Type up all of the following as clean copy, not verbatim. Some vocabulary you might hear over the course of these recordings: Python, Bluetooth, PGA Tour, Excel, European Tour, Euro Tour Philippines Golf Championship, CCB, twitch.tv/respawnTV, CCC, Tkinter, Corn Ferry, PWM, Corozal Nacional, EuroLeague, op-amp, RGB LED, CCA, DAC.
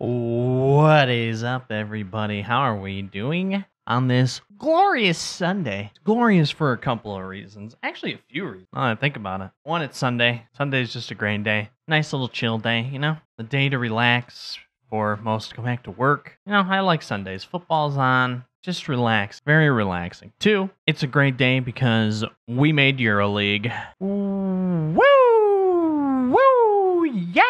What is up, everybody? How are we doing on this glorious Sunday? It's glorious for a couple of reasons. Actually, a few reasons. Now that I think about it. One, it's Sunday. Sunday's just a great day. Nice little chill day, you know? The day to relax for most to go back to work. You know, I like Sundays. Football's on. Just relax. Very relaxing. Two, it's a great day because we made EuroLeague. Woo! Woo! Yeah!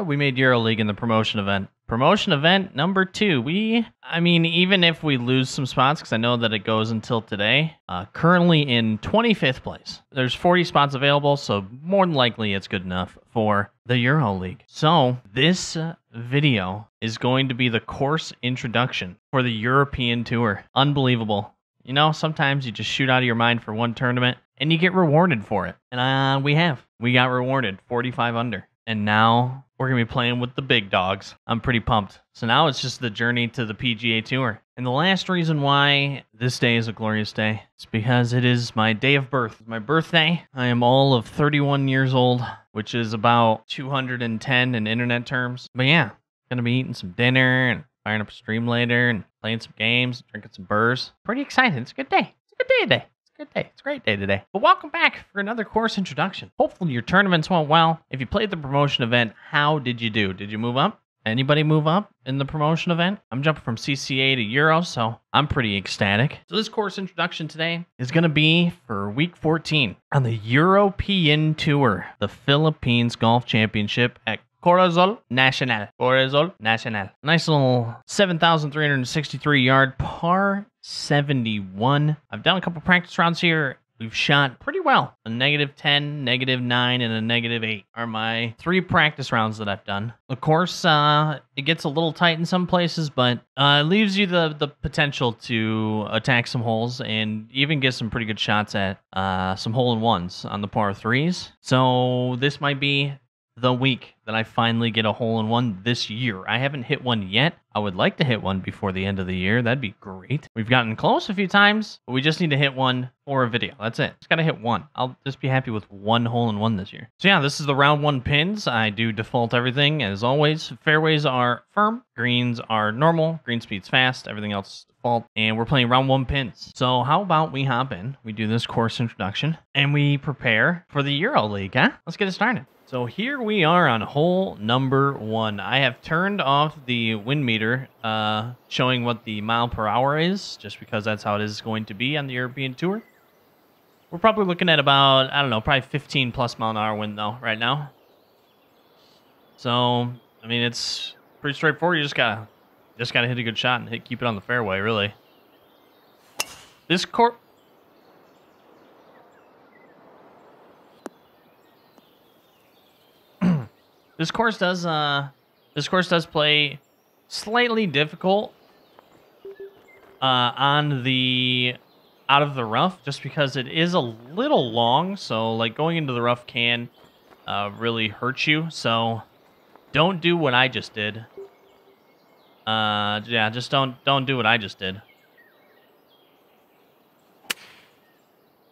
We made EuroLeague in the promotion event. Promotion event number 2. I mean, even if we lose some spots, because I know that it goes until today, currently in 25th place. There's 40 spots available, so more than likely it's good enough for the EuroLeague. So this video is going to be the course introduction for the European Tour. Unbelievable. You know, sometimes you just shoot out of your mind for one tournament, and you get rewarded for it. And we have. We got rewarded, 45 under. And now we're going to be playing with the big dogs. I'm pretty pumped. So now it's just the journey to the PGA Tour. And the last reason why this day is a glorious day is because it is my day of birth. It's my birthday. I am all of 31 years old, which is about 210 in internet terms. But yeah, going to be eating some dinner and firing up a stream later and playing some games, drinking some burrs. Pretty excited. It's a good day. It's a good day today. Good day. It's a great day today. But welcome back for another course introduction. Hopefully your tournaments went well. If you played the promotion event, how did you do? Did you move up? Anybody move up in the promotion event? I'm jumping from CCA to Euro, so I'm pretty ecstatic. So this course introduction today is going to be for week 14 on the European Tour, the Philippines Golf Championship at Corozal Nacional. Corozal Nacional. Nice little 7,363-yard par 71. I've done a couple practice rounds here. We've shot pretty well. A negative 10, negative 9, and a negative 8 are my 3 practice rounds that I've done. Of course, it gets a little tight in some places, but it leaves you the potential to attack some holes and even get some pretty good shots at some hole-in-ones on the par 3s. So this might be the week that I finally get a hole-in-one this year. I haven't hit one yet. I would like to hit one before the end of the year. That'd be great. We've gotten close a few times, but we just need to hit one for a video. That's it. Just gotta hit one. I'll just be happy with one hole-in-one this year. So yeah, this is the round 1 pins. I do default everything as always. Fairways are firm. Greens are normal. Green speed's fast. Everything else is default. And we're playing round 1 pins. So how about we hop in, we do this course introduction, and we prepare for the EuroLeague, huh? Let's get it started. So here we are on hole number 1. I have turned off the wind meter showing what the mile per hour is, just because that's how it is going to be on the European Tour. We're probably looking at about, I don't know, probably 15 plus mile an hour wind though right now. So, I mean, it's pretty straightforward. You just gotta hit a good shot and keep it on the fairway, really. This course. This course does play slightly difficult on the out of the rough, just because it is a little long. So like going into the rough can really hurt you. So don't do what I just did. Yeah, just don't do what I just did.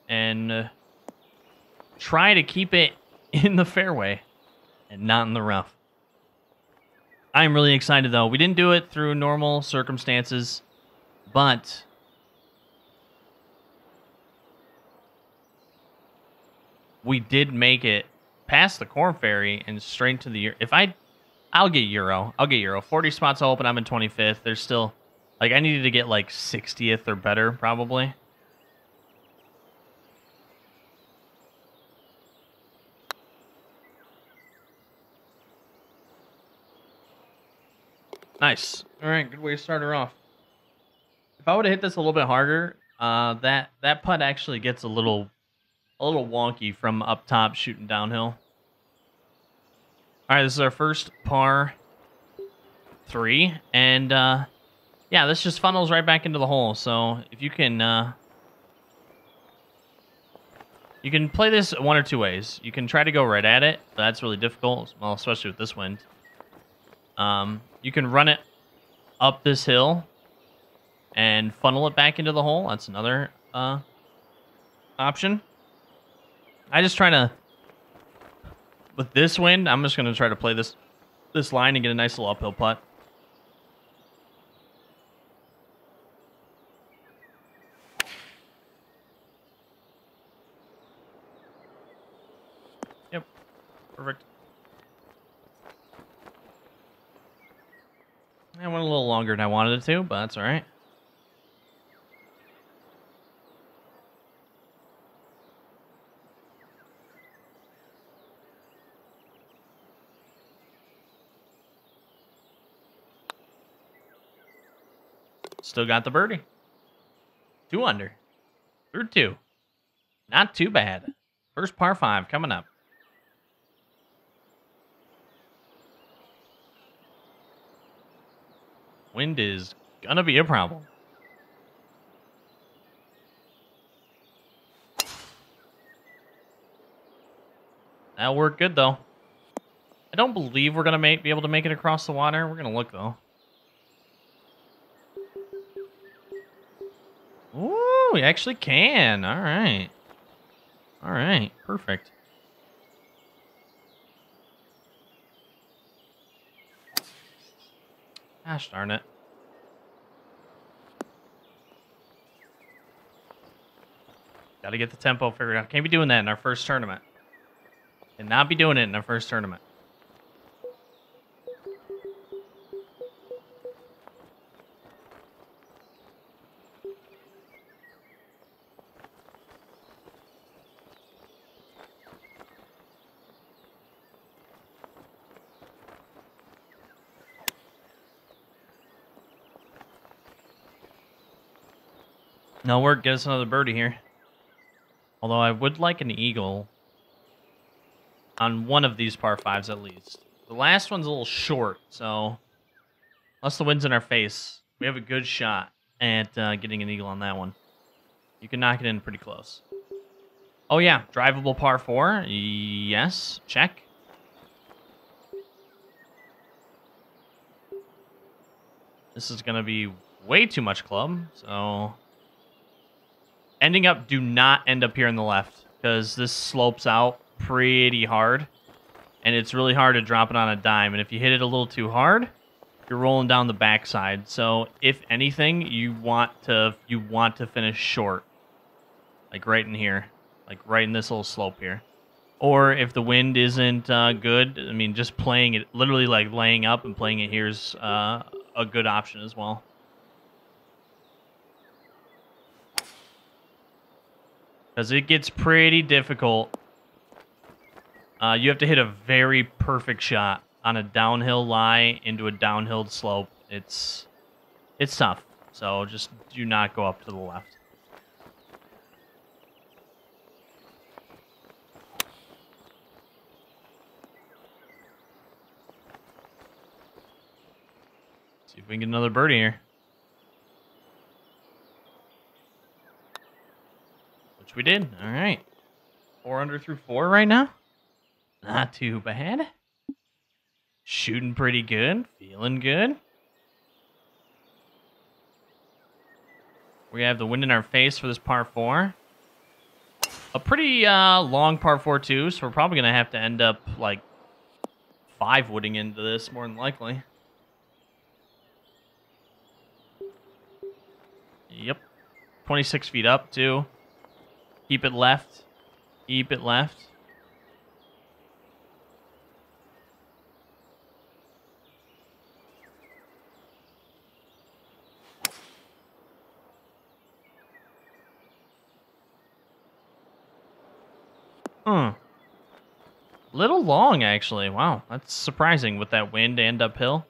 And try to keep it in the fairway and not in the rough. I'm really excited, though. We didn't do it through normal circumstances, but we did make it past the Corn Ferry and straight to the Euro. If I'll get Euro. I'll get Euro. 40 spots open. I'm in 25th. There's still, like, I needed to get, like, 60th or better, probably. Nice. All right, good way to start her off. If I would have hit this a little bit harder, that putt actually gets a little wonky from up top shooting downhill. All right, this is our first par 3, and yeah, this just funnels right back into the hole. So if you can play this one or two ways. You can try to go right at it. That's really difficult, well, especially with this wind. You can run it up this hill and funnel it back into the hole. That's another option. I just try to, with this wind, I'm just going to try to play this this line and get a nice little uphill putt. Yep, perfect. I went a little longer than I wanted it to, but that's all right. Still got the birdie. 2 under. Third two. Not too bad. First par 5 coming up. Wind is gonna be a problem. That'll work good though. I don't believe we're gonna be able to make it across the water. We're gonna look though. Ooh, we actually can. All right. All right. Perfect. Gosh darn it. Got to get the tempo figured out. Can't be doing that in our first tournament. Cannot be doing it in our first tournament. No work, get us another birdie here. Although I would like an eagle on one of these par 5s at least. The last one's a little short, so unless the wind's in our face, we have a good shot at getting an eagle on that one. You can knock it in pretty close. Oh yeah, drivable par 4. Yes, check. This is gonna be way too much club, so... Ending up, do not end up here in the left because this slopes out pretty hard and it's really hard to drop it on a dime. And if you hit it a little too hard, you're rolling down the backside. So if anything, you want to finish short, like right in here, like right in this little slope here. Or if the wind isn't good, I mean, just playing it, literally like laying up and playing it here is a good option as well. Because it gets pretty difficult. You have to hit a very perfect shot on a downhill lie into a downhill slope. It's tough. So just do not go up to the left. See if we can get another birdie here. We did. All right. 4 under through 4 right now. Not too bad. Shooting pretty good. Feeling good. We have the wind in our face for this par 4. A pretty long par 4 too, so we're probably going to have to end up like 5-wooding into this more than likely. Yep. 26 feet up too. Keep it left. Keep it left. Little long, actually. Wow, that's surprising with that wind and uphill.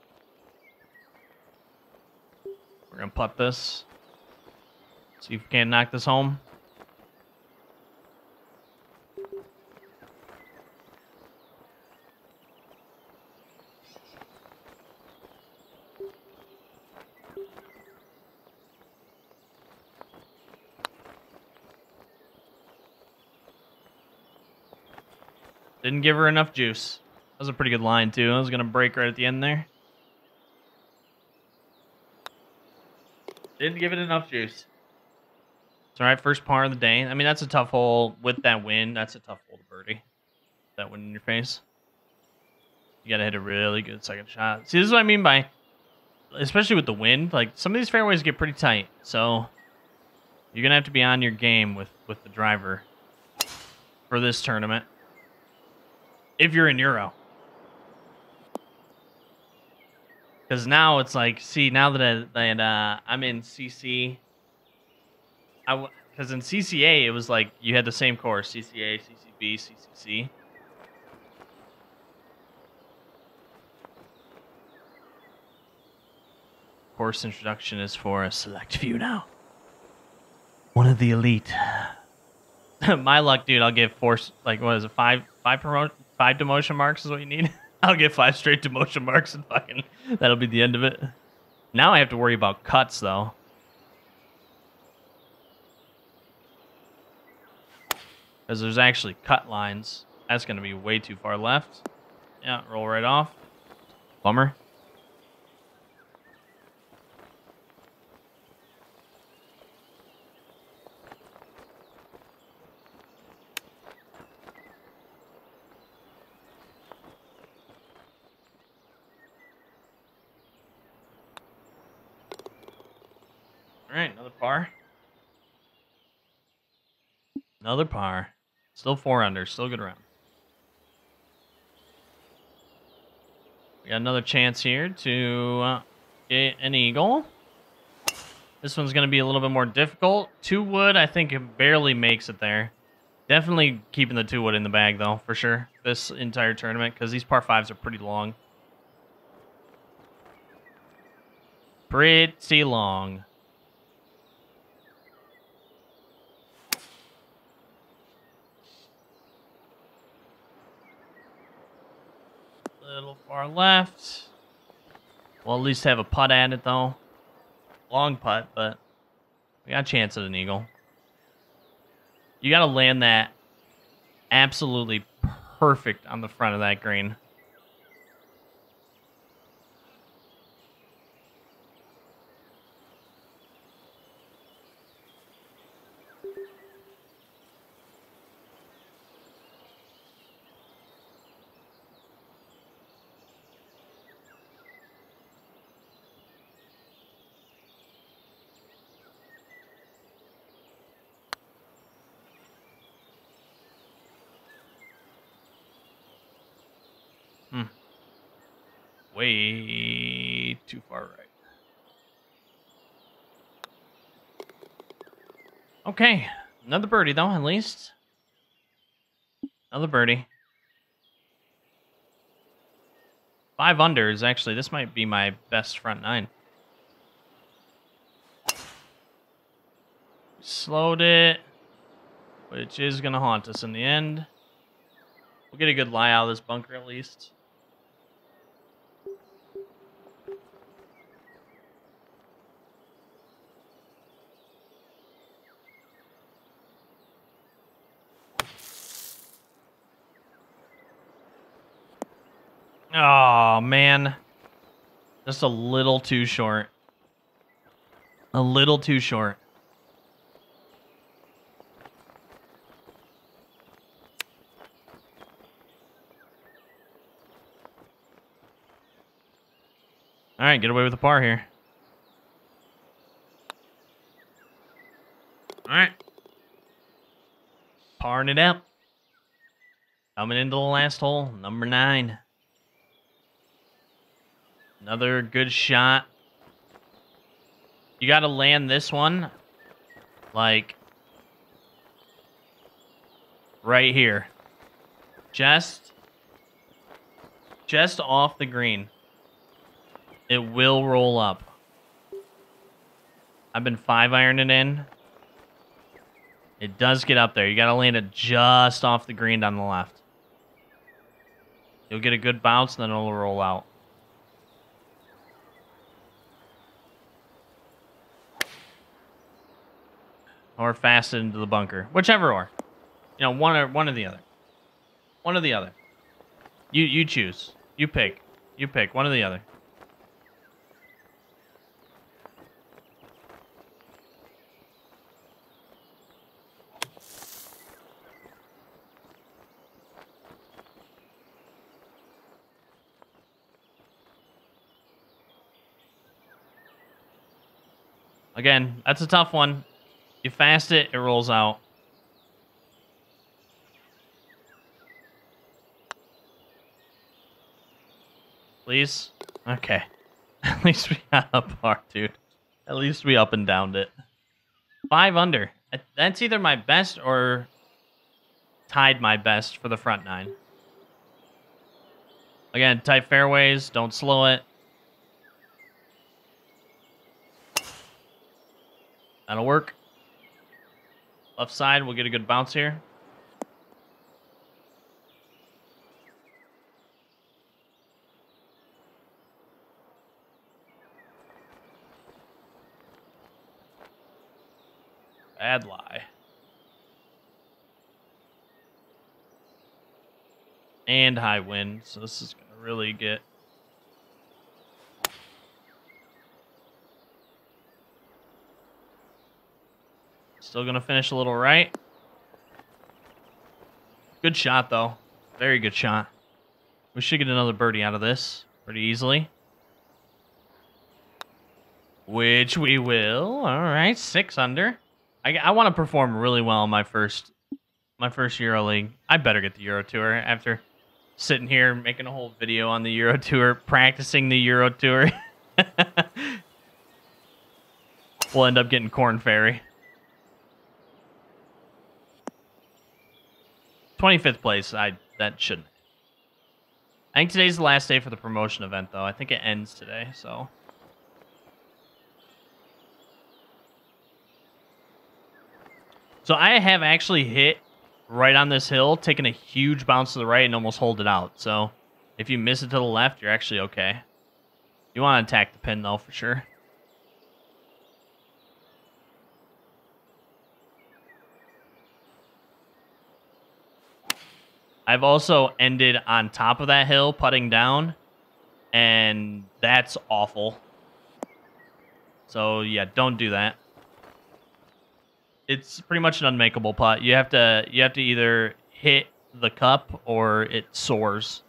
We're going to putt this. See if we can't knock this home. Didn't give her enough juice. That was a pretty good line, too. I was going to break right at the end there. Didn't give it enough juice. It's all right, first par of the day. I mean, that's a tough hole with that wind. That's a tough hole to birdie. That wind in your face. You got to hit a really good second shot. See, this is what I mean by, especially with the wind, like some of these fairways get pretty tight. So you're going to have to be on your game with the driver for this tournament. If you're in Euro. Because now it's like, see, now that I'm in CC, because in CCA, it was like you had the same course, CCA, CCB, CCC. Course introduction is for a select few now. One of the elite. My luck, dude, I'll give four, like, what is it, five demotion marks is what you need? I'll get 5 straight demotion marks and fucking that'll be the end of it. Now I have to worry about cuts though. Because there's actually cut lines. That's going to be way too far left. Yeah, roll right off. Bummer. All right, another par. Another par. Still 4 under. Still good round. We got another chance here to get an eagle. This one's going to be a little bit more difficult. 2 wood, I think it barely makes it there. Definitely keeping the 2 wood in the bag, though, for sure. This entire tournament, because these par 5s are pretty long. Pretty long. Little far left. We'll at least have a putt at it though. Long putt, but we got a chance at an eagle. You gotta land that absolutely perfect on the front of that green. Way too far right. Okay. Another birdie, though, at least. Another birdie. 5 under is actually... This might be my best front 9. Slowed it, which is going to haunt us in the end. We'll get a good lie out of this bunker, at least. Oh, man. Just a little too short. A little too short. All right, get away with the par here. All right. Parring it up. Coming into the last hole, number 9. Another good shot. You got to land this one, like, right here. Just off the green. It will roll up. I've been 5-ironing it in. It does get up there. You got to land it just off the green down the left. You'll get a good bounce, and then it'll roll out. Or fast into the bunker. Whichever or. You know, one or the other. One or the other. You choose. You pick. You pick. One or the other. Again, that's a tough one. You fast it, it rolls out. Please? Okay. At least we got a par, dude. At least we up and downed it. 5 under. That's either my best or tied my best for the front nine. Again, tight fairways. Don't slow it. That'll work. Left side, we'll get a good bounce here. Bad lie. And high wind, so this is going to really get... Still going to finish a little right. Good shot, though. Very good shot. We should get another birdie out of this pretty easily. Which we will. All right, 6 under. I want to perform really well in my first EuroLeague. I better get the Euro Tour after sitting here making a whole video on the Euro Tour, practicing the Euro Tour. We'll end up getting Corn Ferry. 25th place. That shouldn't. I think today's the last day for the promotion event, though. I think it ends today, so. So I have actually hit right on this hill, taking a huge bounce to the right and almost hold it out. So if you miss it to the left, you're actually okay. You want to attack the pin, though, for sure. I've also ended on top of that hill, putting down, and that's awful. So, yeah, don't do that. It's pretty much an unmakeable putt. You have to either hit the cup or it soars.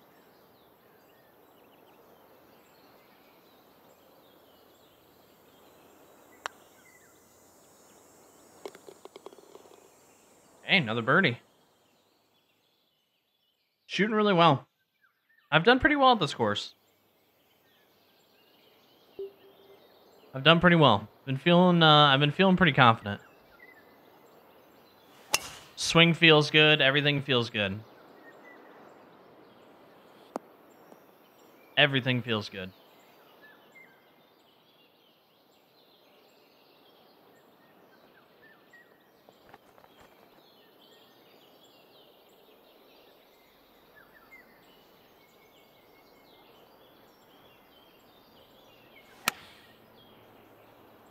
Hey, another birdie. Shooting really well. I've done pretty well at this course. I've done pretty well. I've been feeling pretty confident. Swing feels good. Everything feels good. Everything feels good.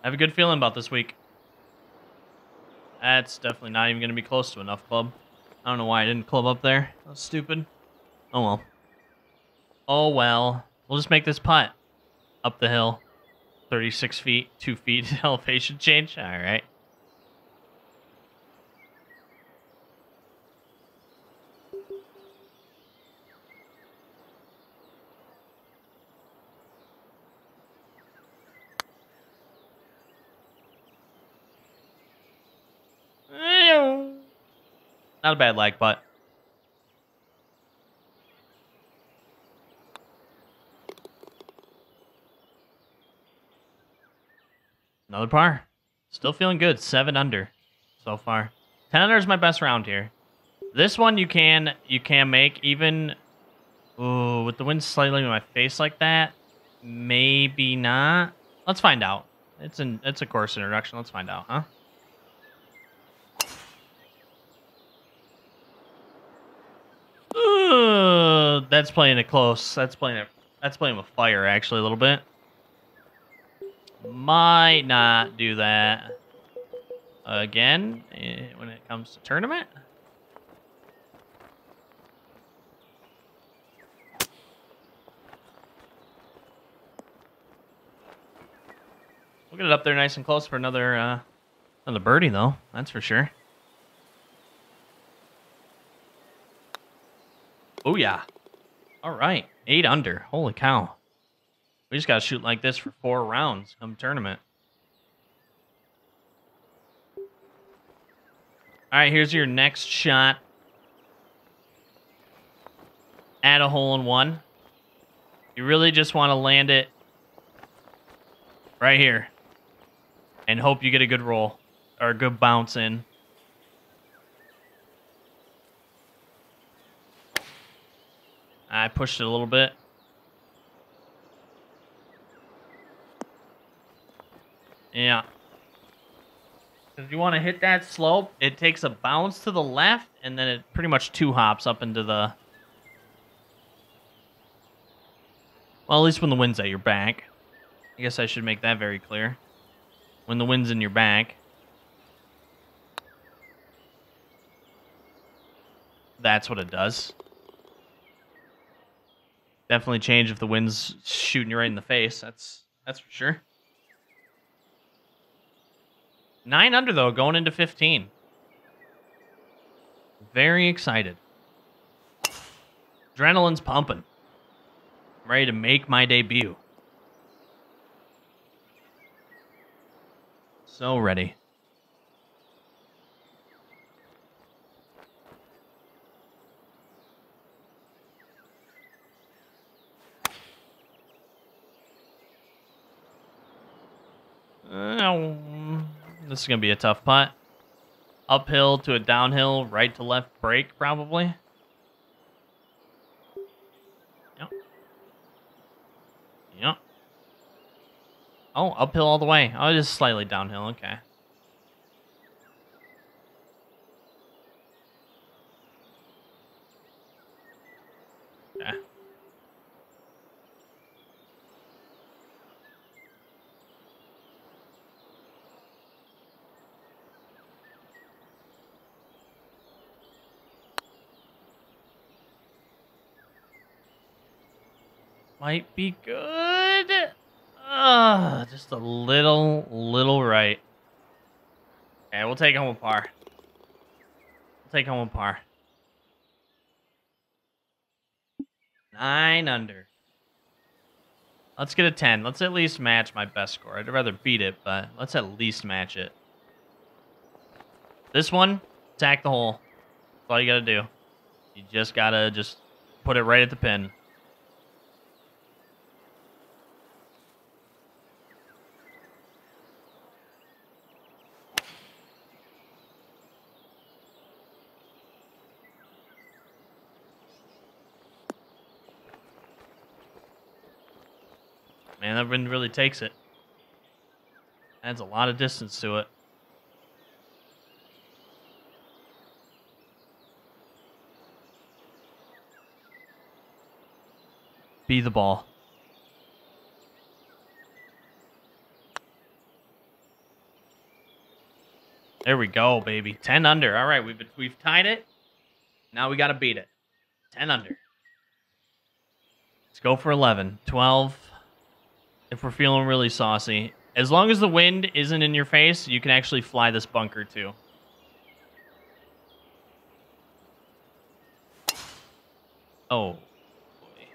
I have a good feeling about this week. That's definitely not even going to be close to enough club. I don't know why I didn't club up there. That was stupid. Oh, well. Oh, well. We'll just make this putt. Up the hill. 36 feet, 2 feet elevation change. All right. Not a bad lag putt. Another par. Still feeling good. 7 under so far. 10 under is my best round here. This one you can make even. Ooh, with the wind slightly in my face like that. Maybe not. Let's find out. It's a course introduction. Let's find out, huh? That's playing it close. That's playing with fire, actually, a little bit. Might not do that again when it comes to tournament. We'll get it up there nice and close for another birdie, though. That's for sure. Oh, yeah. All right. 8 under. Holy cow. We just got to shoot like this for 4 rounds come tournament. All right, here's your next shot. Add a hole in one. You really just want to land it right here and hope you get a good roll or a good bounce in. I pushed it a little bit. Yeah. If you want to hit that slope, it takes a bounce to the left, and then it pretty much two hops up into the... Well, at least when the wind's at your back. I guess I should make that very clear. When the wind's in your back. That's what it does. Definitely change if the wind's shooting you right in the face. That's for sure. 9 under, though, going into 15. Very excited. Adrenaline's pumping. I'm ready to make my debut. So ready. This is going to be a tough putt. Uphill to a downhill, right to left break, probably. Yep. Yep. Oh, uphill all the way. Oh, just slightly downhill. Okay. Yeah. Might be good. Just a little right. Okay, we'll take home a par. We'll take home a par. 9 under. Let's get a 10. Let's at least match my best score. I'd rather beat it, but let's at least match it. This one, attack the hole. That's all you gotta do. You just gotta just put it right at the pin. Man, that wind really takes it. Adds a lot of distance to it. Be the ball. There we go, baby. 10 under. All right, we've tied it. Now we got to beat it. 10 under. Let's go for 11. 12. If we're feeling really saucy. As long as the wind isn't in your face, you can actually fly this bunker too. Oh, boy.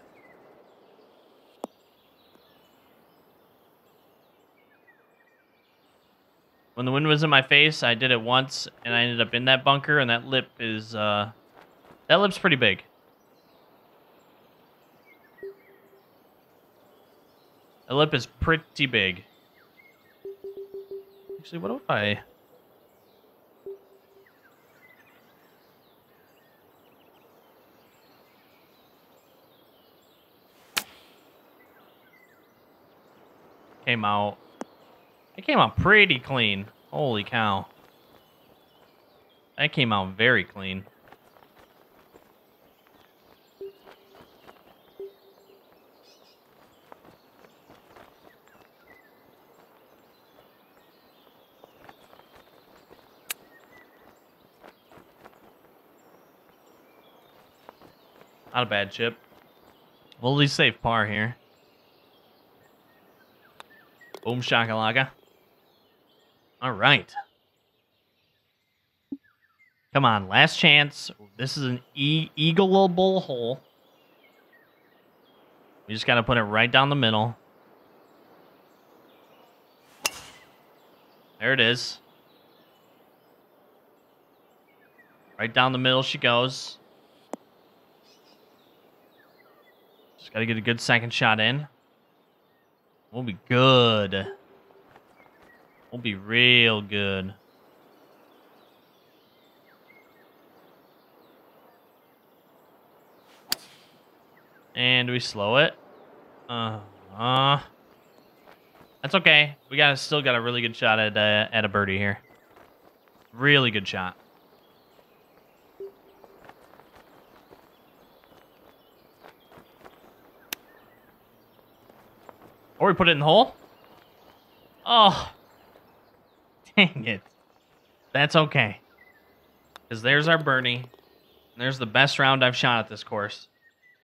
When the wind was in my face, I did it once and I ended up in that bunker, and that lip is, that lip's pretty big. The lip is pretty big. Actually, what if I... Came out. It came out pretty clean. Holy cow. That came out very clean. Not a bad chip. We'll at least save par here. Boom shakalaka. All right. Come on, last chance. This is an eagleable hole. We just got to put it right down the middle. There it is. Right down the middle she goes. Just got to get a good second shot in. We'll be good. We'll be real good. And we slow it. That's okay. We still got a really good shot at a birdie here. Really good shot. Or we put it in the hole. Oh, dang it. That's okay. Because there's our birdie. There's the best round I've shot at this course.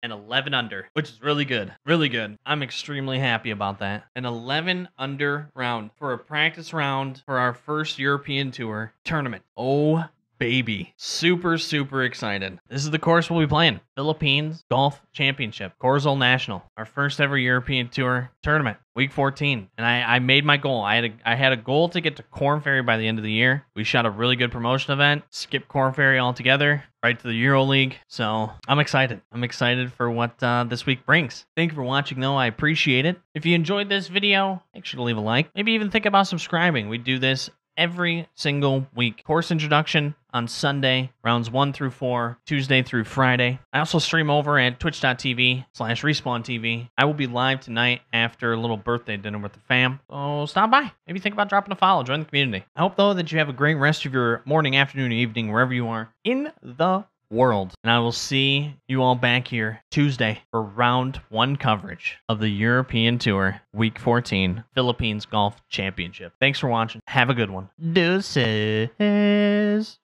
An 11 under, which is really good. Really good. I'm extremely happy about that. An 11 under round for a practice round for our first European Tour tournament. Oh, baby. Super, super excited. This is the course we'll be playing. Philippines Golf Championship. Corozal Nacional. Our first ever European Tour tournament. Week 14. And I made my goal. I had a goal to get to Corn Ferry by the end of the year. We shot a really good promotion event. Skip Corn Ferry altogether. Right to the EuroLeague. So I'm excited. I'm excited for what this week brings. Thank you for watching, though. I appreciate it. If you enjoyed this video, make sure to leave a like. Maybe even think about subscribing. We do this every single week. Course introduction on Sunday, rounds 1 through 4, Tuesday through Friday. I also stream over at twitch.tv/respawnTV. I will be live tonight after a little birthday dinner with the fam. So stop by. Maybe think about dropping a follow. Join the community. I hope, though, that you have a great rest of your morning, afternoon, evening, wherever you are in the world. And I will see you all back here Tuesday for round 1 coverage of the European Tour Week 14 Philippines Golf Championship. Thanks for watching. Have a good one. Deuces.